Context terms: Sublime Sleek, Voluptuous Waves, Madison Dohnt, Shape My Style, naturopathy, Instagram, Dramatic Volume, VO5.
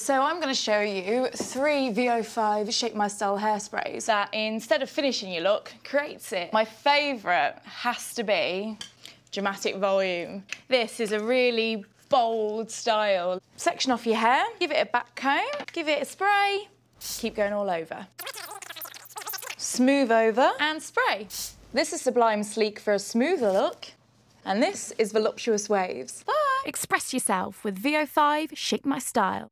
So I'm going to show you three VO5 Shape My Style hairsprays that, instead of finishing your look, creates it. My favourite has to be Dramatic Volume. This is a really bold style. Section off your hair, give it a back comb, give it a spray, keep going all over. Smooth over and spray. This is Sublime Sleek for a smoother look, and this is Voluptuous Waves. Bye! Express yourself with VO5 Shape My Style.